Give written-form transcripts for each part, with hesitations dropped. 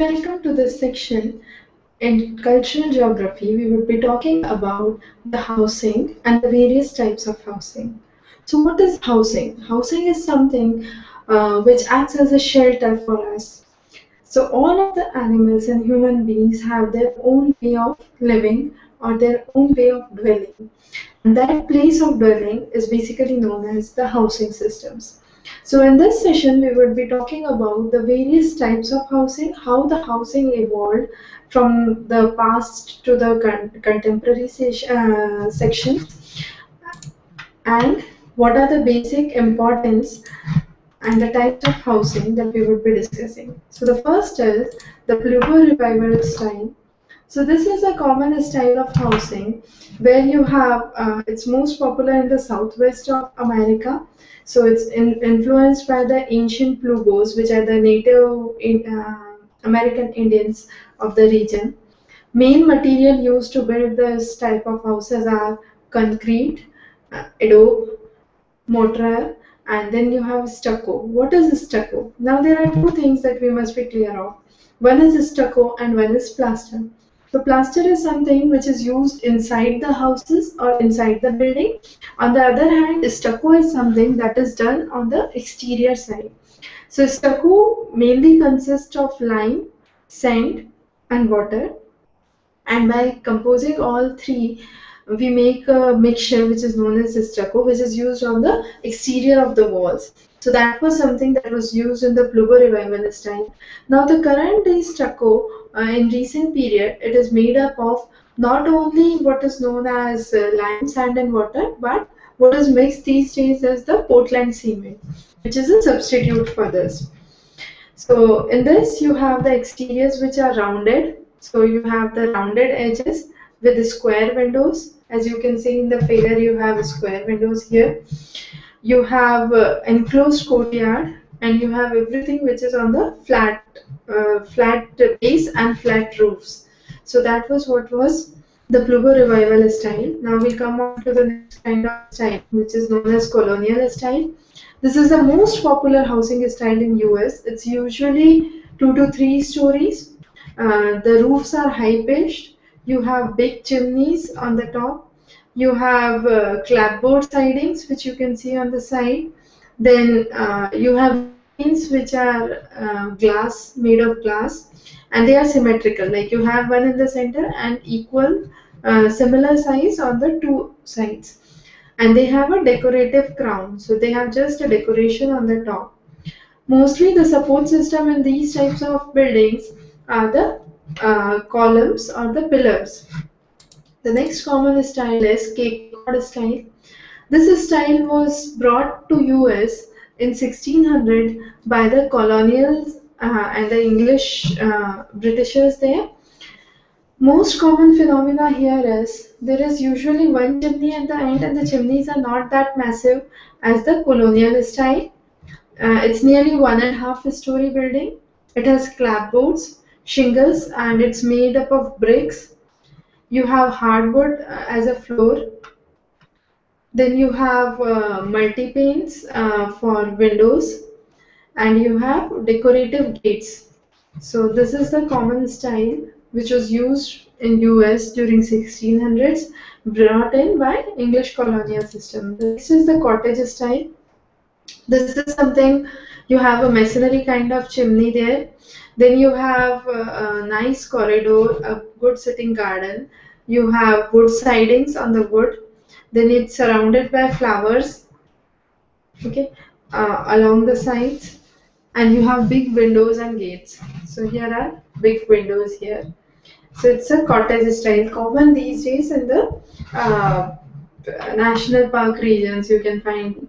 Welcome to this section in Cultural Geography. We will be talking about the housing and the various types of housing. So what is housing? Housing is something which acts as a shelter for us. So all of the animals and human beings have their own way of living or their own way of dwelling. And that place of dwelling is basically known as the housing systems. So in this session, we will be talking about the various types of housing, how the housing evolved from the past to the contemporary section, and what are the basic importance and the types of housing that we will be discussing. So the first is the Pueblo Revival style. So this is a common style of housing where you have, it's most popular in the southwest of America. So it's influenced by the ancient Pueblos, which are the native American Indians of the region. Main material used to build this type of houses are concrete, adobe, mortar, and then you have stucco. What is stucco? Now there are two things that we must be clear of. One is stucco and one is plaster. So plaster is something which is used inside the houses or inside the building. On the other hand, stucco is something that is done on the exterior side. So stucco mainly consists of lime, sand, and water. And by composing all three, we make a mixture which is known as stucco, which is used on the exterior of the walls. So that was something that was used in the Pueblo Revival style. Now the current day stucco, in recent period, it is made up of not only what is known as lime, sand and water, but what is mixed these days is the Portland cement, which is a substitute for this. So in this you have the exteriors which are rounded. So you have the rounded edges with the square windows. As you can see in the figure, you have square windows here. You have enclosed courtyard, and you have everything which is on the flat base and flat roofs. So that was what was the Pueblo Revival style. Now we come on to the next kind of style, which is known as colonial style. This is the most popular housing style in US. It's usually 2 to 3 stories. The roofs are high pitched. You have big chimneys on the top. You have clapboard sidings, which you can see on the side. Then you have panes which are glass, made of glass, and they are symmetrical. Like you have one in the center and equal, similar size on the two sides. And they have a decorative crown, so they have just a decoration on the top. Mostly the support system in these types of buildings are the columns or the pillars. The next common style is Cape Cod style. This style was brought to US in 1600 by the colonials and the English Britishers there. Most common phenomena here is there is usually one chimney at the end, and the chimneys are not that massive as the colonial style. It's nearly 1.5-story building. It has clapboards, shingles, and it's made up of bricks. You have hardwood as a floor. Then you have multi-panes for windows, and you have decorative gates. So this is the common style which was used in US during 1600s, brought in by English colonial system. This is the cottage style. This is something, you have a masonry kind of chimney there. Then you have a nice corridor, a good sitting garden. You have wood sidings on the wood. Then it's surrounded by flowers, okay, along the sides, and you have big windows and gates. So here are big windows here. So it's a cottage style, common these days in the national park regions. You can find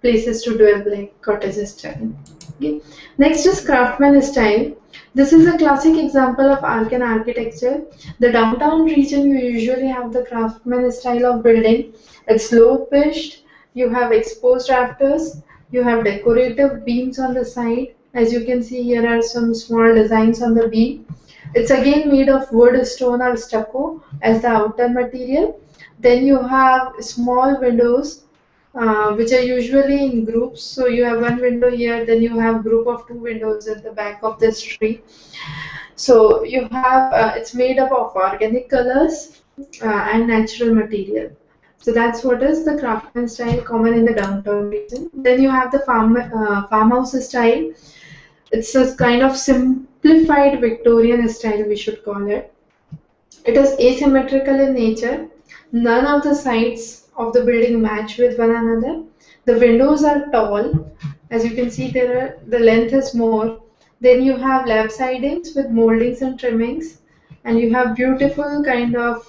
places to dwell like cottage style. Okay. Next is Craftsman style. This is a classic example of American architecture. The downtown region, you usually have the Craftsman style of building. It's low pitched. You have exposed rafters. You have decorative beams on the side. As you can see, here are some small designs on the beam. It's again made of wood, stone, or stucco as the outer material. Then you have small windows which are usually in groups. So you have one window here, then you have group of two windows at the back of this tree. So you have, it's made up of organic colors and natural material. So that's what is the craftsman style common in the downtown region. Then you have the farmhouse style. It's a kind of simplified Victorian style, we should call it. It is asymmetrical in nature. None of the sides of the building match with one another. The windows are tall. As you can see, the length is more. Then you have lap sidings with moldings and trimmings, and you have beautiful kind of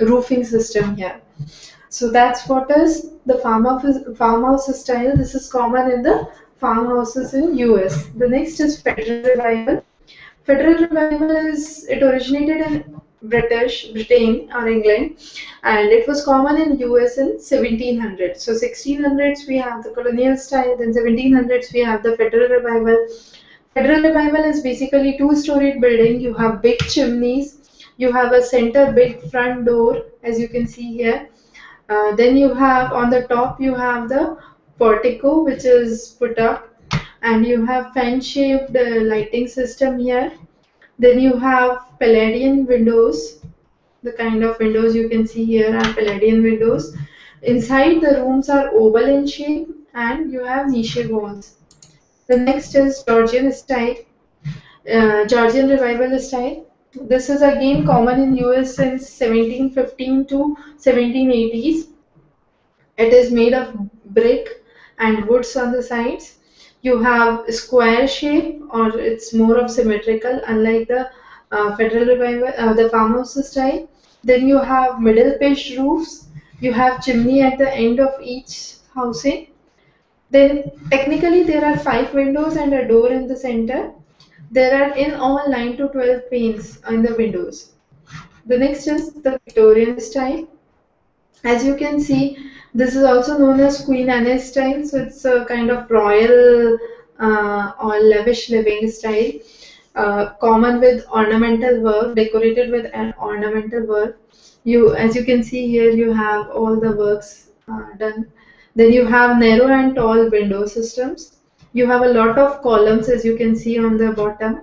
roofing system here. So that's what is the farmhouse style. This is common in the farmhouses in US. The next is Federal Revival. Federal Revival is, it originated in Britain or England, and it was common in US in 1700s. So 1600s we have the colonial style, then 1700s we have the Federal Revival. Federal Revival is basically two-storied building. You have big chimneys, you have a center big front door, as you can see here. Then you have on the top you have the portico, which is put up, and you have fan-shaped lighting system here. Then you have Palladian windows. The kind of windows you can see here are Palladian windows. Inside the rooms are oval in shape, and you have niche walls. The next is Georgian style, Georgian Revival style. This is again common in US since 1715 to 1780s. It is made of brick and woods on the sides. You have square shape, or it's more of symmetrical, unlike the Federal Revival, the farmhouse style. Then you have middle pitched roofs. You have chimney at the end of each housing. Then technically there are 5 windows and a door in the center. There are in all 9 to 12 panes on the windows. The next is the Victorian style. As you can see, this is also known as Queen Anne style. So it's a kind of royal or lavish living style, common with ornamental work, decorated with an ornamental work. As you can see here, you have all the works done. Then you have narrow and tall window systems. You have a lot of columns, as you can see on the bottom.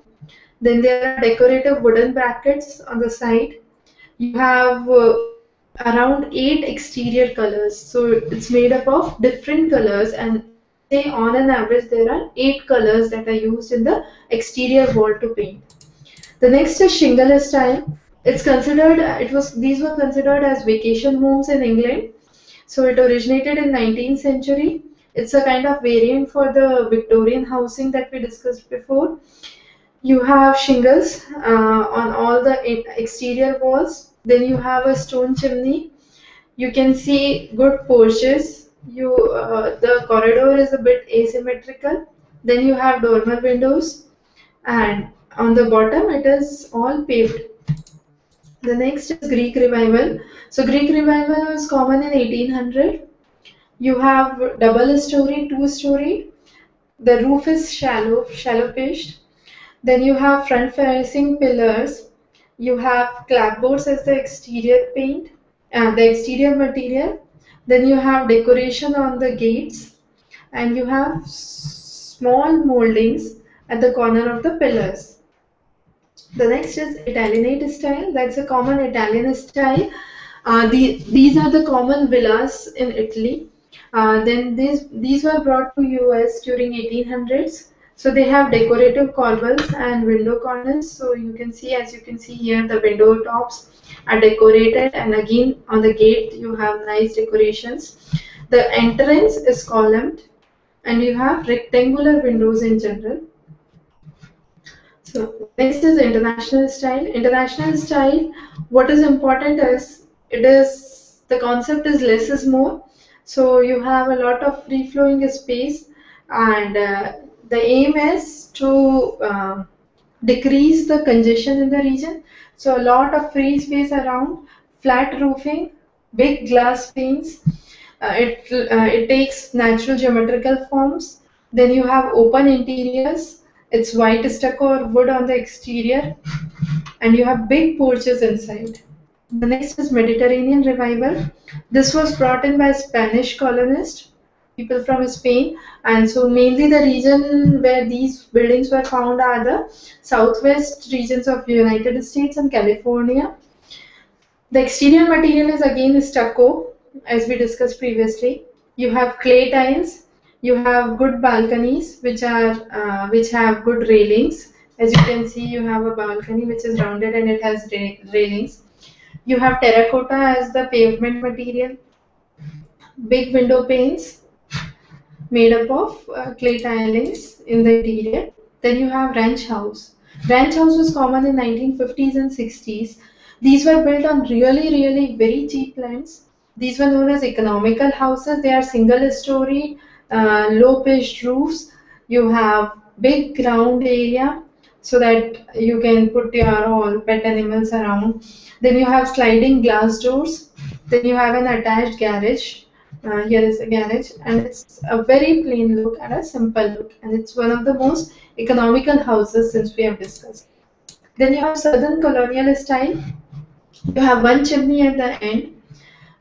Then there are decorative wooden brackets on the side. You have around 8 exterior colors. So it's made up of different colors, and say on an average there are 8 colors that are used in the exterior wall to paint. The next is Shingle style. It's considered, these were considered as vacation homes in England. So it originated in 19th century. It's a kind of variant for the Victorian housing that we discussed before. You have shingles on all the exterior walls. Then you have a stone chimney. You can see good porches. The corridor is a bit asymmetrical. Then you have dormer windows, and on the bottom it is all paved. The next is Greek Revival. So Greek Revival was common in 1800. You have double-story, two-story. The roof is shallow pitched. Then you have front-facing pillars. You have clapboards as the exterior paint, the exterior material. Then you have decoration on the gates, and you have small moldings at the corner of the pillars. The next is Italinate style. That's a common Italian style. These are the common villas in Italy. Then these were brought to US during 1800s. So they have decorative corbels and window corners. So you can see, as you can see here, the window tops are decorated, and again on the gate you have nice decorations. The entrance is columned, and you have rectangular windows in general. So next is International style. International style, what is important is, the concept is less is more. So you have a lot of free flowing space, and the aim is to decrease the congestion in the region. So a lot of free space around, flat roofing, big glass panes. It takes natural geometrical forms. Then you have open interiors. It's white stucco or wood on the exterior, and you have big porches inside. The next is Mediterranean Revival. This was brought in by Spanish colonists, people from Spain, and so mainly the region where these buildings were found are the southwest regions of the United States and California. The exterior material is again stucco, as we discussed previously. You have clay tiles. You have good balconies, which have good railings. As you can see, you have a balcony which is rounded and it has railings. You have terracotta as the pavement material. Big window panes made up of clay tilings in the interior. Then you have ranch house. Ranch house was common in 1950s and 60s. These were built on really very cheap lands. These were known as economical houses. They are single-story, low-pitched roofs. You have big ground area, so that you can put your all pet animals around. Then you have sliding glass doors. Then you have an attached garage. Here is a garage, and it's a very plain look and a simple look. And it's one of the most economical houses since we have discussed. Then you have Southern Colonial style. You have one chimney at the end.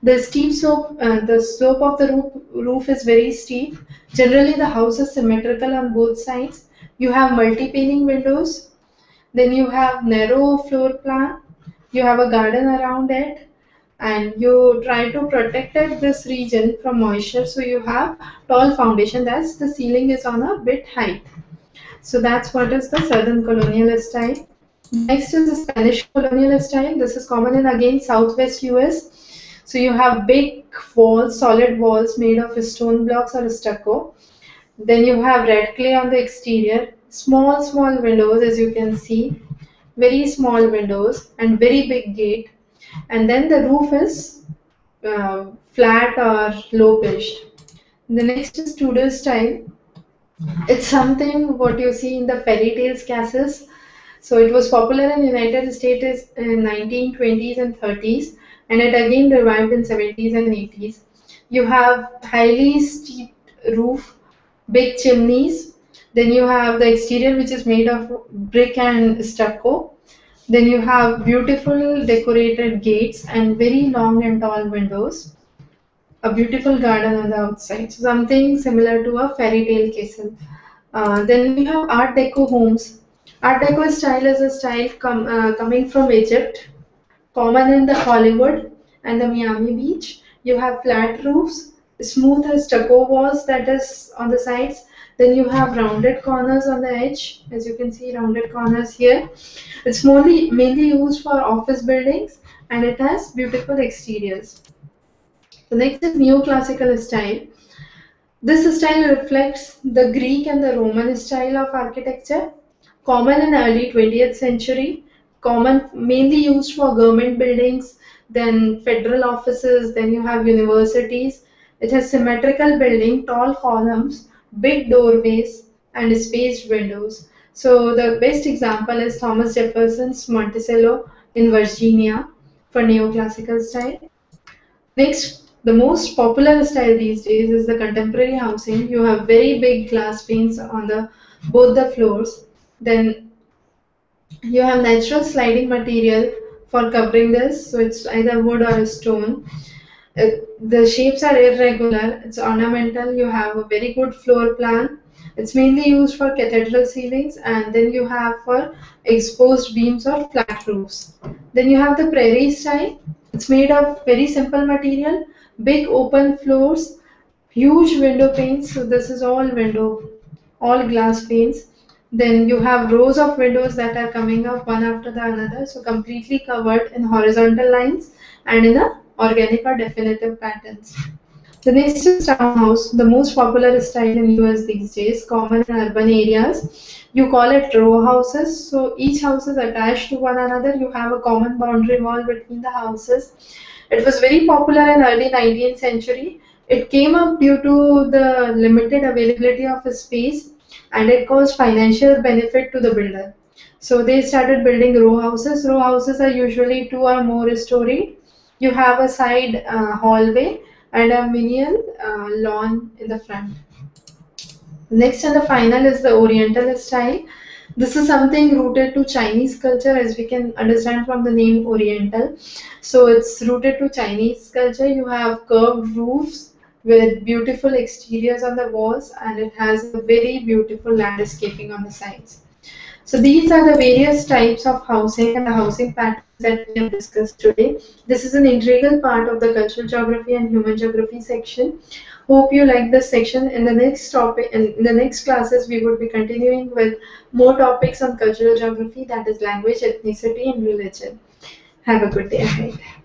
The steep slope, the slope of the roof is very steep. Generally, the house is symmetrical on both sides. You have multi-paning windows. Then you have narrow floor plan. You have a garden around it, and you try to protect this region from moisture. So you have tall foundation. That's the ceiling is on a bit height. So that's what is the Southern Colonial style. Next is the Spanish Colonial style. This is common in again Southwest US. So you have big walls, solid walls made of stone blocks or stucco. Then you have red clay on the exterior, small windows, as you can see, very small windows and very big gate. And then the roof is flat or low pitched. The next is Tudor style. It's something what you see in the fairy tales castles. So it was popular in the United States in 1920s and 30s. And it again revived in 70s and 80s. You have highly steep roof, big chimneys. Then you have the exterior which is made of brick and stucco. Then you have beautiful decorated gates and very long and tall windows. A beautiful garden on the outside. So something similar to a fairy tale castle. Then you have Art Deco homes. Art Deco style is a style coming from Egypt. Common in the Hollywood and the Miami Beach. You have flat roofs, smooth stucco walls that is on the sides. Then you have rounded corners on the edge. As you can see, rounded corners here. It's mainly used for office buildings, and it has beautiful exteriors. The next is Neoclassical style. This style reflects the Greek and the Roman style of architecture, common in early 20th century. Common, mainly used for government buildings, then federal offices, then you have universities. It has symmetrical building, tall columns, big doorways, and spaced windows. So the best example is Thomas Jefferson's Monticello in Virginia for Neoclassical style. Next, the most popular style these days is the contemporary housing. You have very big glass panes on both the floors. Then you have natural sliding material for covering this, so it's either wood or stone. The shapes are irregular, it's ornamental, you have a very good floor plan. It's mainly used for cathedral ceilings, and then you have for exposed beams or flat roofs. Then you have the prairie style. It's made of very simple material, big open floors, huge window panes, so this is all glass panes. Then you have rows of windows that are coming up one after the another, so completely covered in horizontal lines and in a organic or definitive patterns. The next is townhouse, the most popular style in US these days, common in urban areas. You call it row houses, so each house is attached to one another. You have a common boundary wall between the houses. It was very popular in early 19th century. It came up due to the limited availability of space, and it caused financial benefit to the builder. So they started building row houses. Row houses are usually 2 or more story. You have a side hallway and a minion lawn in the front. Next and the final is the Oriental style. This is something rooted to Chinese culture, as we can understand from the name Oriental. So it's rooted to Chinese culture. You have curved roofs with beautiful exteriors on the walls, and it has a very beautiful landscaping on the sides. So these are the various types of housing and the housing patterns that we have discussed today. This is an integral part of the cultural geography and human geography section. Hope you like this section. In the next topic, in the next classes, we would be continuing with more topics on cultural geography, that is language, ethnicity, and religion. Have a good day ahead.